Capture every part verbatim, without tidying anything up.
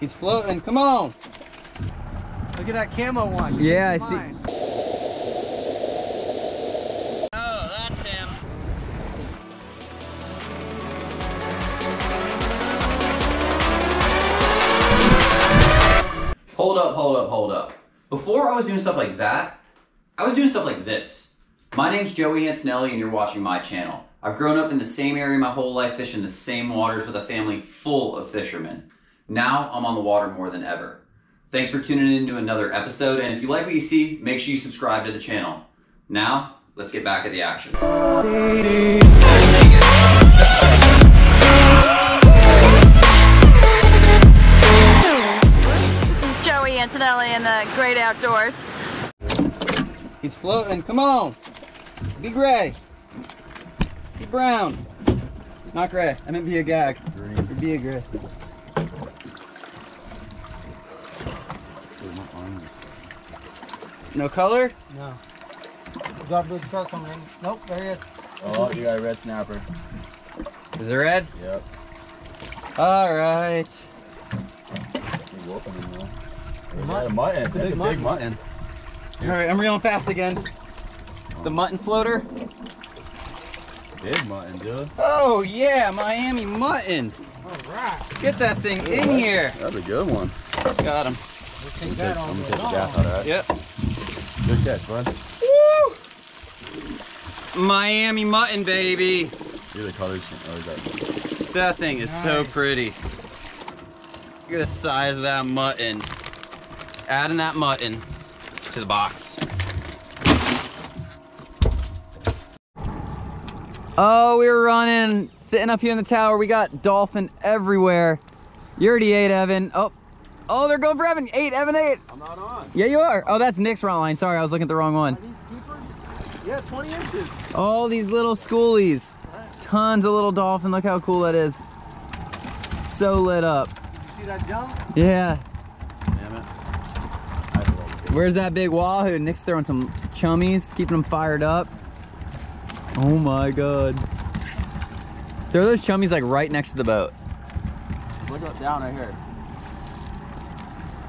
He's floating. Come on. Look at that camo one. Yeah, I see. Oh, that's him. Hold up, hold up, hold up. Before I was doing stuff like that, I was doing stuff like this. My name's Joey Antonelli and you're watching my channel. I've grown up in the same area my whole life, fishing the same waters with a family full of fishermen. Now I'm on the water more than ever. Thanks for tuning in to another episode, and if you like what you see, make sure you subscribe to the channel. Now, let's get back at the action. This is Joey Antonelli in the great outdoors. He's floating, come on. Be gray. Be brown. Not gray, I meant be a gag. Green. Be a gray. No color? No. We've got a blue shark coming in. Nope, there he is. Oh, you got a red snapper. Is it red? Yep. Alright. Big opening though. We got a mutton. It's a big, big mutton. Alright, I'm reeling fast again. The mutton floater. Big mutton, dude. Oh yeah, Miami mutton. Alright. Get that thing Ooh, in that, here. That's a good one. Got him. I'm gonna take, I'm gonna take the gaff out of that. Yep. Good catch, bud. Woo! Miami mutton, baby. You're the colors. Oh, that. that thing is nice. So pretty. Look at the size of that mutton. Adding that mutton to the box. Oh, we were running, sitting up here in the tower. We got dolphin everywhere. You already ate, Evan. Oh. Oh, they're going for Evan. Eight, Evan, eight. I'm not on. Yeah, you are. Oh, that's Nick's rod line. Sorry, I was looking at the wrong one. Are these keepers? Yeah, twenty inches. All these little schoolies. Right. Tons of little dolphin. Look how cool that is. So lit up. You see that jump? Yeah. Damn it. Where's that big wahoo? Nick's throwing some chummies, keeping them fired up. Oh my God. Throw those chummies like right next to the boat. Look up down right here.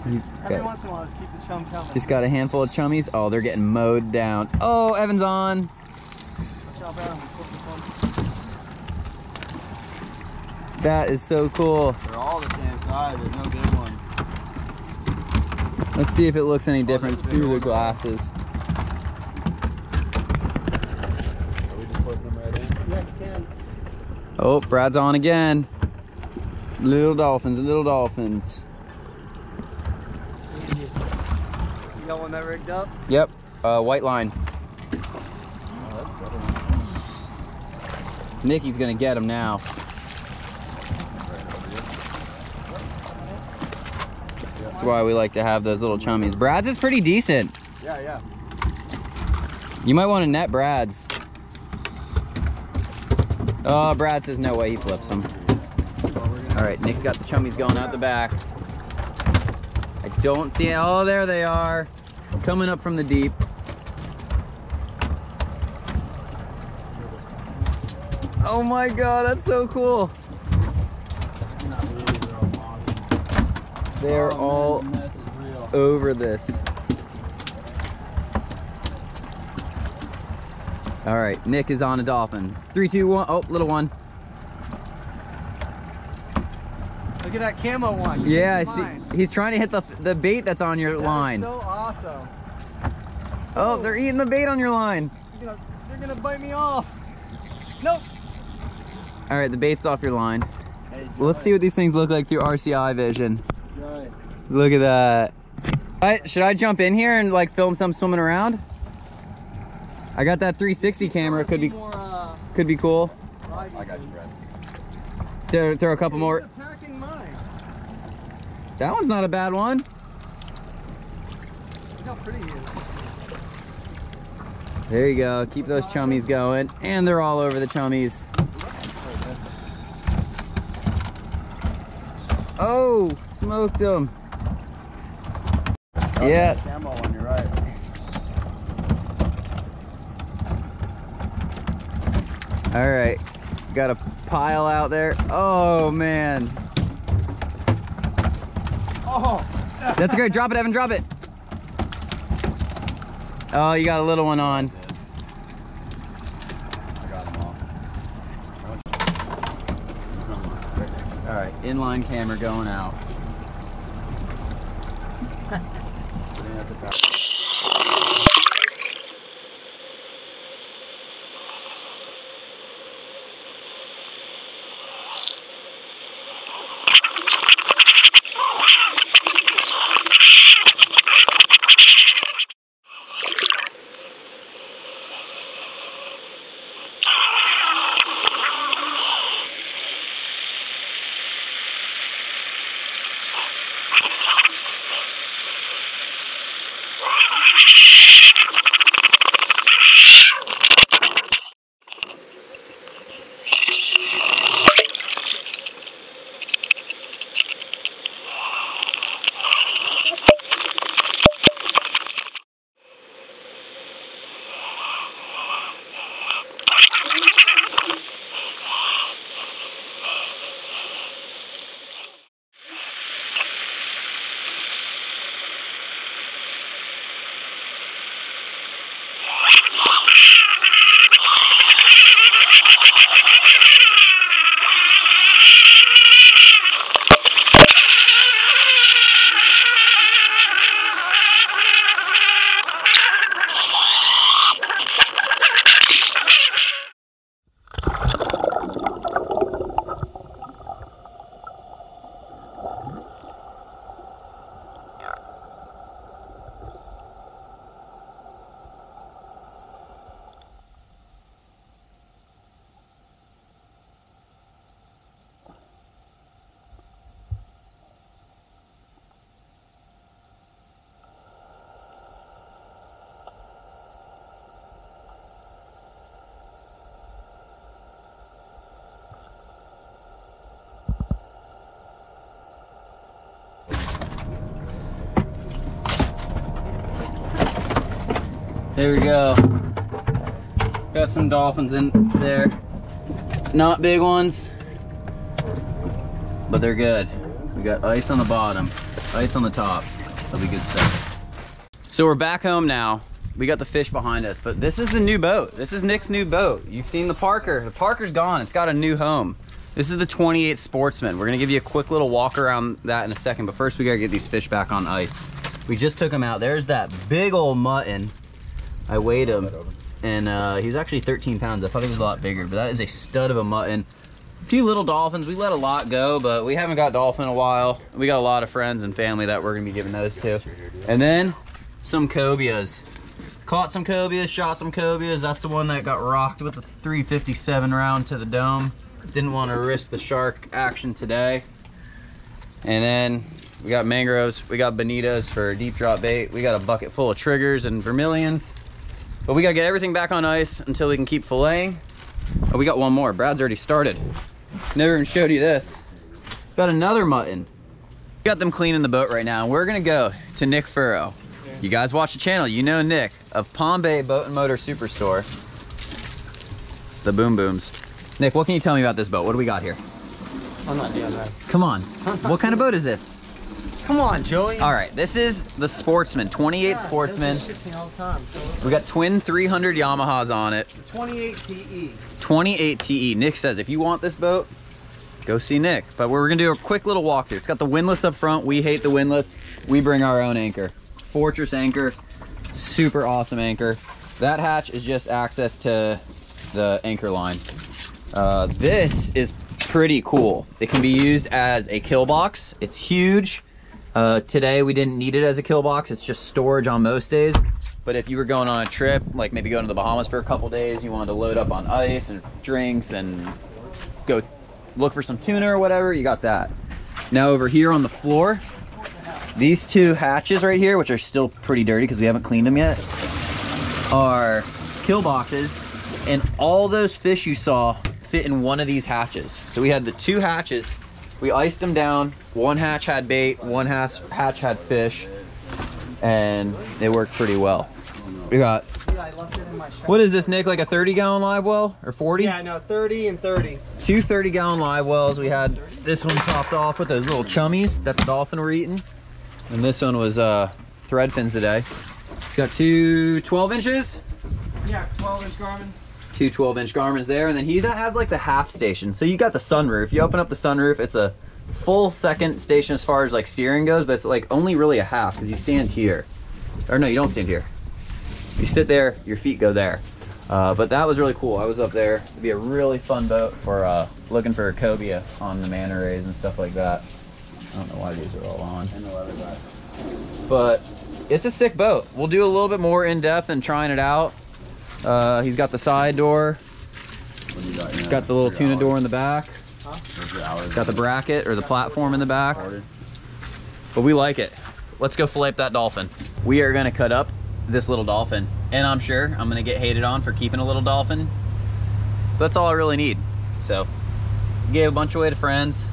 Got, Every once in a while, just keep the chum coming. Just got a handful of chummies. Oh, they're getting mowed down. Oh, Evan's on. That is so cool. They're all the same size. There's no big ones. Let's see if it looks any different oh, through the glasses. Are we just putting them right in? Yeah, you can. Oh, Brad's on again. Little dolphins, little dolphins. You got one that rigged up? Yep, uh, white line. Oh, Nikki's gonna get him now. That's why we like to have those little chummies. Brad's is pretty decent. Yeah, yeah. You might want to net Brad's. Oh, Brad says no way he flips them. All right, Nick's got the chummies going out the back. I don't see it. Oh, there they are. Coming up from the deep. Oh my God, that's so cool. They're all over this. All right, Nick is on a dolphin. Three, two, one. Oh, little one. Look at that camo one. Yeah, I see. He's trying to hit the, the bait that's on your that line. That's so awesome. Oh, oh, they're eating the bait on your line. Gonna, they're going to bite me off. Nope. All right, the bait's off your line. Hey, well, let's see what these things look like through R C I vision. Joy. Look at that. I, should I jump in here and like film some swimming around? I got that three sixty camera. Could be, more, uh, could be cool. I got you, Brad. Throw, throw a couple more. That one's not a bad one. Look how pretty he is. There you go. Keep those chummies going. And they're all over the chummies. Oh, smoked them. Oh, yeah. Camo on your right. All right. Got a pile out there. Oh, man. Oh. That's okay. Drop it, Evan. Drop it. Oh, you got a little one on. I got them all. All right, inline camera going out. There we go. Got some dolphins in there. Not big ones, but they're good. We got ice on the bottom, ice on the top. That'll be good stuff. So we're back home now. We got the fish behind us, but this is the new boat. This is Nick's new boat. You've seen the Parker. The Parker's gone. It's got a new home. This is the twenty-eight Sportsman. We're gonna give you a quick little walk around that in a second, but first we gotta get these fish back on ice. We just took them out. There's that big old mutton. I weighed him, and uh, he was actually thirteen pounds. I thought he was a lot bigger, but that is a stud of a mutton. A few little dolphins. We let a lot go, but we haven't got dolphin in a while. We got a lot of friends and family that we're going to be giving those to. And then some cobias. Caught some cobias, shot some cobias. That's the one that got rocked with a three fifty-seven round to the dome. Didn't want to risk the shark action today. And then we got mangroves. We got bonitas for deep drop bait. We got a bucket full of triggers and vermilions. But we gotta get everything back on ice until we can keep filleting. Oh, we got one more. Brad's already started. Never even showed you this. Got another mutton. We got them cleaning the boat right now, and we're gonna go to Nick Furrow. You guys watch the channel, you know Nick of Palm Bay Boat and Motor Superstore. The Boom Booms. Nick, what can you tell me about this boat? What do we got here? I'm not doing that. Come on. What kind of boat is this? Come on, Joey. All right, this is the Sportsman, twenty-eight yeah, Sportsman. All the time, so we got twin three hundred Yamahas on it. twenty-eight T E. twenty-eight T E. Nick says if you want this boat, go see Nick. But we're gonna do a quick little walkthrough. It's got the windlass up front. We hate the windlass. We bring our own anchor. Fortress anchor, super awesome anchor. That hatch is just access to the anchor line. Uh, this is pretty cool. It can be used as a kill box. It's huge. Uh, today we didn't need it as a kill box. It's just storage on most days. But if you were going on a trip, like maybe going to the Bahamas for a couple days, you wanted to load up on ice and drinks and go look for some tuna or whatever, you got that. Now over here on the floor, these two hatches right here, which are still pretty dirty because we haven't cleaned them yet, are kill boxes. And all those fish you saw fit in one of these hatches. So we had the two hatches. We iced them down. One hatch had bait, one hatch, hatch had fish, and it worked pretty well. We got, what is this, Nick, like a thirty gallon live well or forty? Yeah, no, thirty and thirty. Two thirty gallon live wells. We had this one topped off with those little chummies that the dolphin were eating. and this one was uh, thread fins today. He's got two twelve inches. Yeah, twelve inch Garmin's. Two twelve inch Garmin's there, and then he that has like the half station. So you got the sunroof. You open up the sunroof, it's a full second station as far as like steering goes, but it's like only really a half because you stand here. Or no, you don't stand here. You sit there, your feet go there. Uh, but that was really cool. I was up there. It'd be a really fun boat for uh, looking for a cobia on the manta rays and stuff like that. I don't know why these are all on. But it's a sick boat. We'll do a little bit more in depth and trying it out. Uh, he's got the side door. What do you got, yeah. Got the little tuna door in the back. Huh? Got the bracket or the platform in the back. But we like it. Let's go fillet that dolphin. We are gonna cut up this little dolphin, and I'm sure I'm gonna get hated on for keeping a little dolphin. That's all I really need. So gave a bunch away to friends.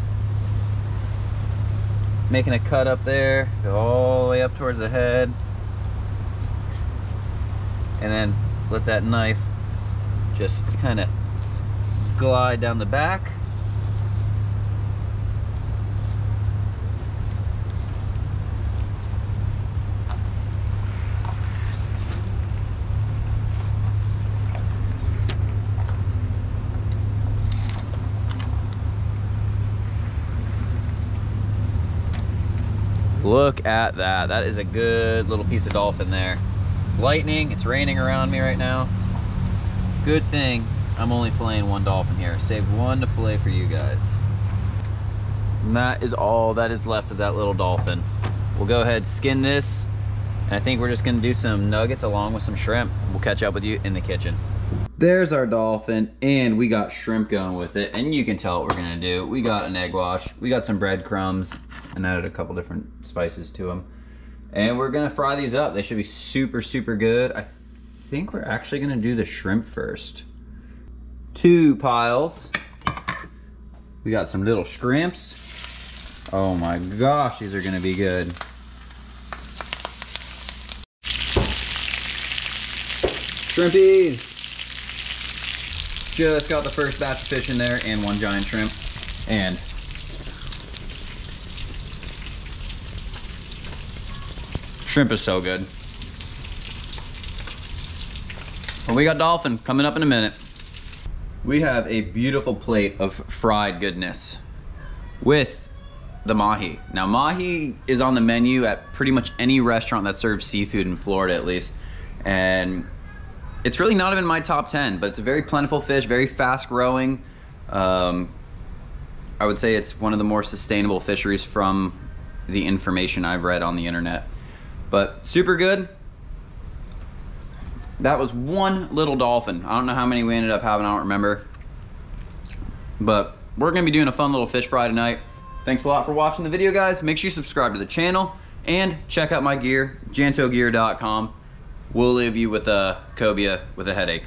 Making a cut up there, go all the way up towards the head, and then let that knife just kind of glide down the back. Look at that. That is a good little piece of dolphin there. It's lightning, it's raining around me right now. Good thing I'm only filleting one dolphin here. Saved one to fillet for you guys. And that is all that is left of that little dolphin. We'll go ahead, skin this, and I think we're just gonna do some nuggets along with some shrimp. We'll catch up with you in the kitchen. There's our dolphin, and we got shrimp going with it, and you can tell what we're gonna do. We got an egg wash, we got some breadcrumbs, and added a couple different spices to them. And we're gonna fry these up. They should be super, super good. I think we're actually gonna do the shrimp first. Two piles. We got some little shrimps. Oh my gosh, these are gonna be good. Shrimpies. Just got the first batch of fish in there and one giant shrimp. And shrimp is so good. Well, we got dolphin coming up in a minute. We have a beautiful plate of fried goodness with the mahi. Now, mahi is on the menu at pretty much any restaurant that serves seafood in Florida, at least. And it's really not even my top ten, but it's a very plentiful fish, very fast growing. Um, I would say it's one of the more sustainable fisheries from the information I've read on the internet. But super good. That was one little dolphin. I don't know how many we ended up having, I don't remember. But we're gonna be doing a fun little fish fry tonight. Thanks a lot for watching the video, guys. Make sure you subscribe to the channel and check out my gear, janto gear dot com. We'll leave you with a cobia with a headache.